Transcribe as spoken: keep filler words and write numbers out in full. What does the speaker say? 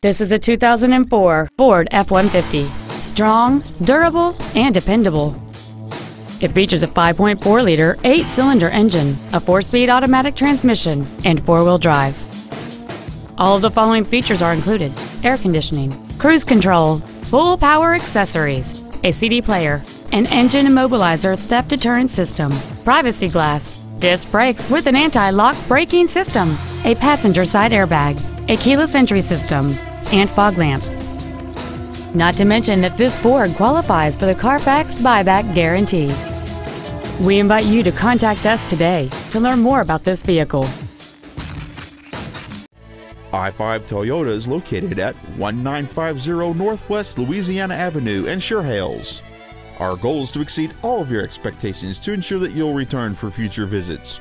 This is a two thousand four Ford F one fifty. Strong, durable, and dependable. It features a five point four liter, eight cylinder engine, a four speed automatic transmission, and four wheel drive. All of the following features are included: air conditioning, cruise control, full power accessories, a C D player, an engine immobilizer theft deterrent system, privacy glass, disc brakes with an anti-lock braking system, a passenger side airbag, a keyless entry system, and fog lamps. Not to mention that this Ford qualifies for the Carfax buyback guarantee. We invite you to contact us today to learn more about this vehicle. I five Toyota is located at one nine five zero Northwest Louisiana Avenue in Chehalis. Our goal is to exceed all of your expectations to ensure that you'll return for future visits.